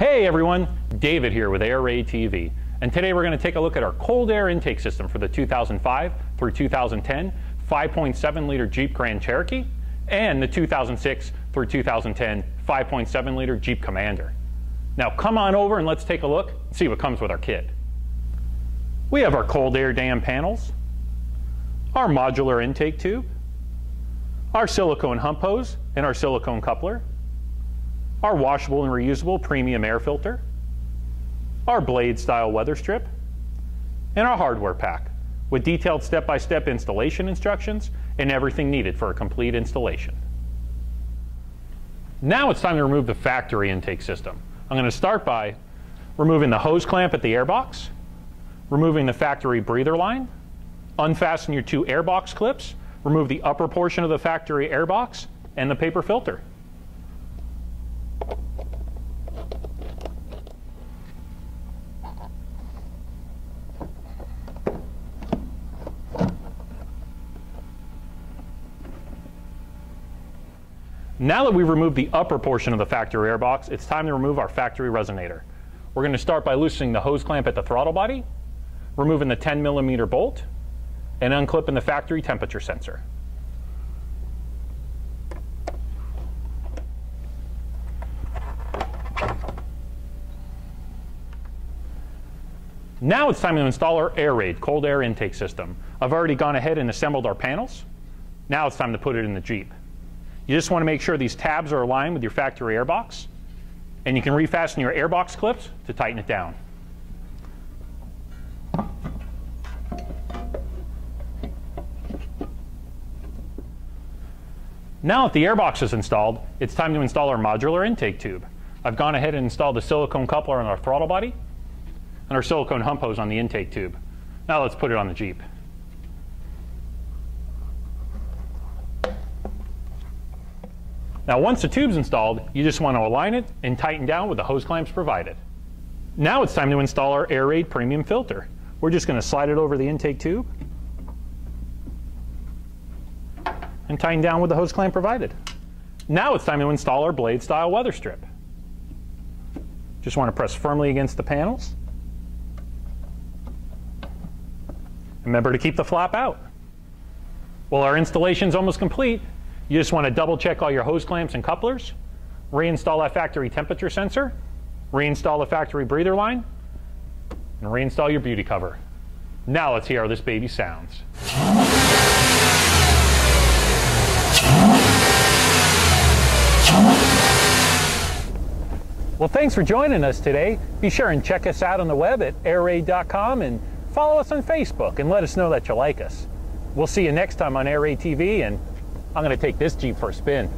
Hey everyone, David here with AiRaid TV, and today we're going to take a look at our cold air intake system for the 2005 through 2010 5.7 liter Jeep Grand Cherokee and the 2006 through 2010 5.7 liter Jeep Commander. Now come on over and let's take a look and see what comes with our kit. We have our cold air dam panels, our modular intake tube, our silicone hump hose and our silicone coupler, our washable and reusable premium air filter, our blade style weather strip, and our hardware pack with detailed step-by-step installation instructions and everything needed for a complete installation. Now it's time to remove the factory intake system. I'm going to start by removing the hose clamp at the airbox, removing the factory breather line, unfasten your two airbox clips, remove the upper portion of the factory airbox and the paper filter. Now that we've removed the upper portion of the factory airbox, it's time to remove our factory resonator. We're going to start by loosening the hose clamp at the throttle body, removing the 10mm bolt, and unclipping the factory temperature sensor. Now it's time to install our AiRaid cold air intake system. I've already gone ahead and assembled our panels. Now it's time to put it in the Jeep. You just want to make sure these tabs are aligned with your factory airbox, and you can refasten your airbox clips to tighten it down. Now that the airbox is installed, it's time to install our modular intake tube. I've gone ahead and installed the silicone coupler on our throttle body and our silicone hump hose on the intake tube. Now let's put it on the Jeep. Now once the tube's installed, you just want to align it and tighten down with the hose clamps provided. Now it's time to install our AiRaid premium filter. We're just going to slide it over the intake tube and tighten down with the hose clamp provided. Now it's time to install our blade style weather strip. Just want to press firmly against the panels. Remember to keep the flap out. Well, our installation's almost complete. You just want to double check all your hose clamps and couplers, reinstall that factory temperature sensor, reinstall the factory breather line, and reinstall your beauty cover. Now let's hear how this baby sounds. Well, thanks for joining us today. Be sure and check us out on the web at airaid.com and follow us on Facebook and let us know that you like us. We'll see you next time on AiRaid TV, and I'm going to take this Jeep for a spin.